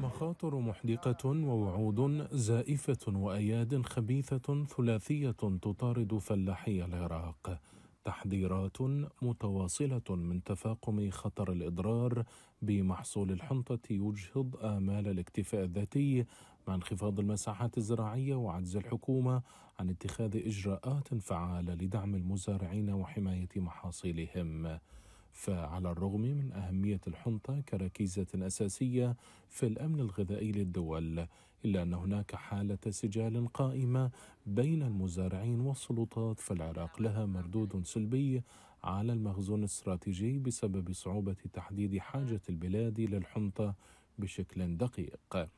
مخاطر محدقة ووعود زائفة وأياد خبيثة ثلاثية تطارد فلاحي العراق. تحذيرات متواصلة من تفاقم خطر الإضرار بمحصول الحنطة يجهض آمال الاكتفاء الذاتي مع انخفاض المساحات الزراعية وعجز الحكومة عن اتخاذ إجراءات فعالة لدعم المزارعين وحماية محاصيلهم. فعلى الرغم من أهمية الحنطة كركيزة أساسية في الأمن الغذائي للدول، إلا أن هناك حالة سجال قائمة بين المزارعين والسلطات، فالعراق لها مردود سلبي على المخزون الاستراتيجي بسبب صعوبة تحديد حاجة البلاد للحنطة بشكل دقيق.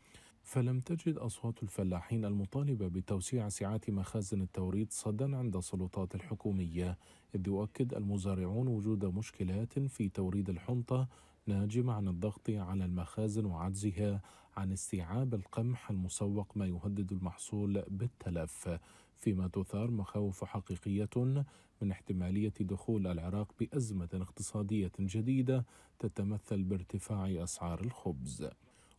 فلم تجد أصوات الفلاحين المطالبة بتوسيع سعات مخازن التوريد صداً عند السلطات الحكومية، إذ يؤكد المزارعون وجود مشكلات في توريد الحنطة ناجمة عن الضغط على المخازن وعجزها عن استيعاب القمح المسوق، ما يهدد المحصول بالتلف، فيما تثار مخاوف حقيقية من احتمالية دخول العراق بأزمة اقتصادية جديدة تتمثل بارتفاع أسعار الخبز.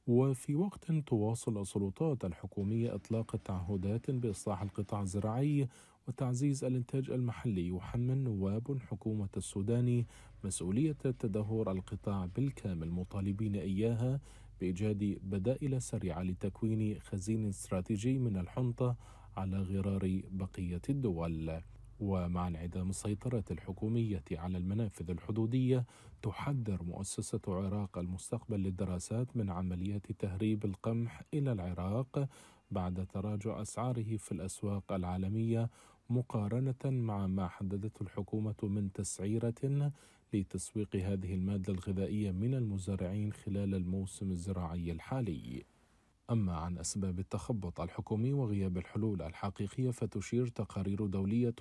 وفي وقت تواصل السلطات الحكومية إطلاق تعهدات بإصلاح القطاع الزراعي وتعزيز الإنتاج المحلي، يحمل نواب حكومة السودان مسؤولية تدهور القطاع بالكامل، مطالبين إياها بإيجاد بدائل سريعة لتكوين خزين استراتيجي من الحنطة على غرار بقية الدول. ومع انعدام السيطرة الحكومية على المنافذ الحدودية، تحذر مؤسسة عراق المستقبل للدراسات من عمليات تهريب القمح إلى العراق بعد تراجع أسعاره في الأسواق العالمية، مقارنة مع ما حددته الحكومة من تسعيرة لتسويق هذه المادة الغذائية من المزارعين خلال الموسم الزراعي الحالي. أما عن أسباب التخبط الحكومي وغياب الحلول الحقيقية، فتشير تقارير دولية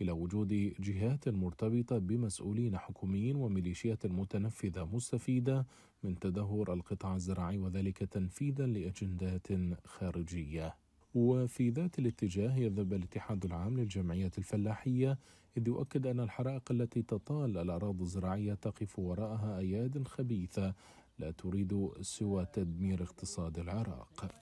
إلى وجود جهات مرتبطة بمسؤولين حكوميين وميليشيات متنفذة مستفيدة من تدهور القطاع الزراعي، وذلك تنفيذا لأجندات خارجية. وفي ذات الاتجاه يذهب الاتحاد العام للجمعيات الفلاحية، إذ يؤكد أن الحرائق التي تطال الأراضي الزراعية تقف وراءها أياد خبيثة لا تريد سوى تدمير اقتصاد العراق.